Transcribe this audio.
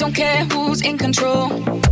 Don't care who's in control.